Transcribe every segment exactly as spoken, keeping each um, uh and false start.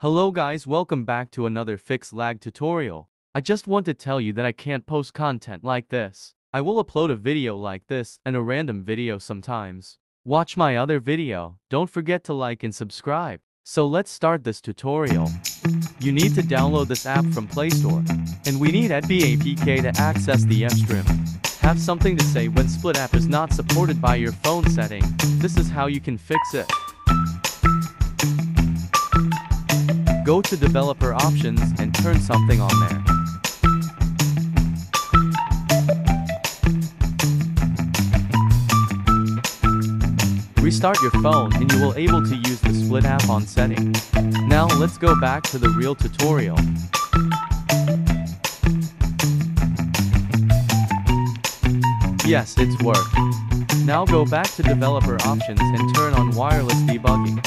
Hello guys, welcome back to another fix lag tutorial. I just want to tell you that I can't post content like this. I will upload a video like this and a random video sometimes. Watch my other video. Don't forget to like and subscribe. So let's start this tutorial. You need to download this app from Play Store. And we need A D B A P K to access the mFSTRIM. Have something to say when split app is not supported by your phone setting. This is how you can fix it. Go to developer options and turn something on there. Restart your phone and you will be able to use the split app on setting. Now let's go back to the real tutorial. Yes, it's worked. Now go back to developer options and turn on wireless debugging.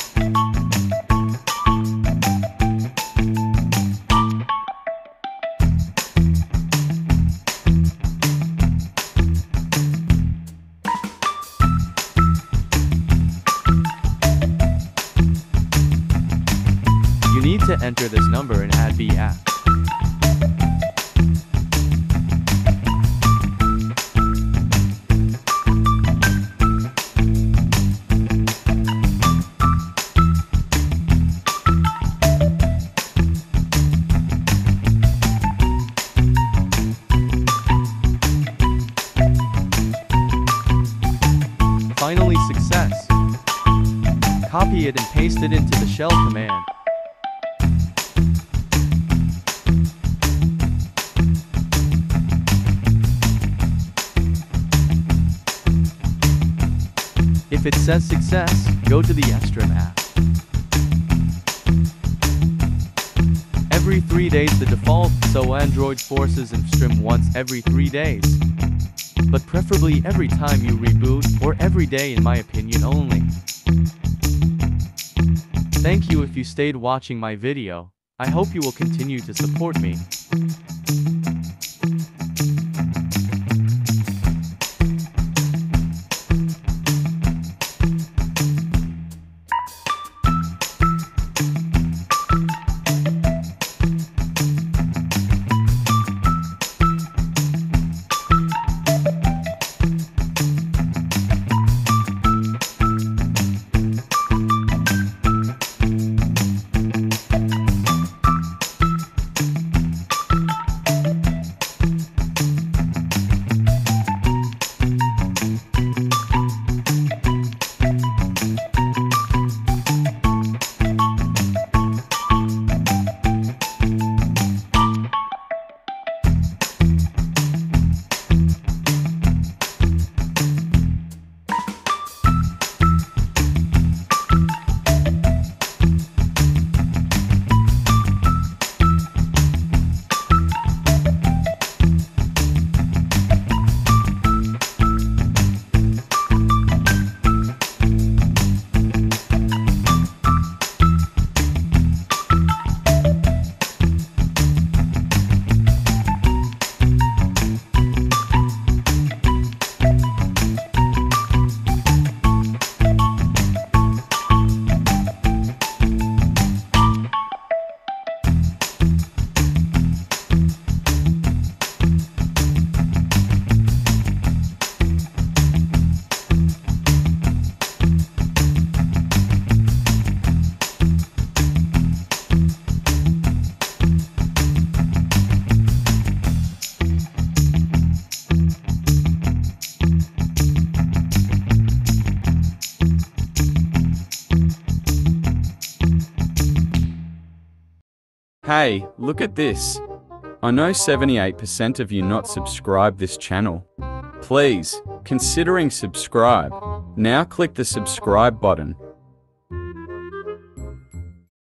You need to enter this number in A D B app. Finally, success. Copy it and paste it into the shell command. If it says success, go to the mFSTRIM app. Every three days the default, so Android forces mFSTRIM once every three days. But preferably every time you reboot, or every day in my opinion only. Thank you if you stayed watching my video. I hope you will continue to support me. Hey, look at this. I know seventy-eight percent of you not subscribe this channel. Please, considering subscribe. Now click the subscribe button.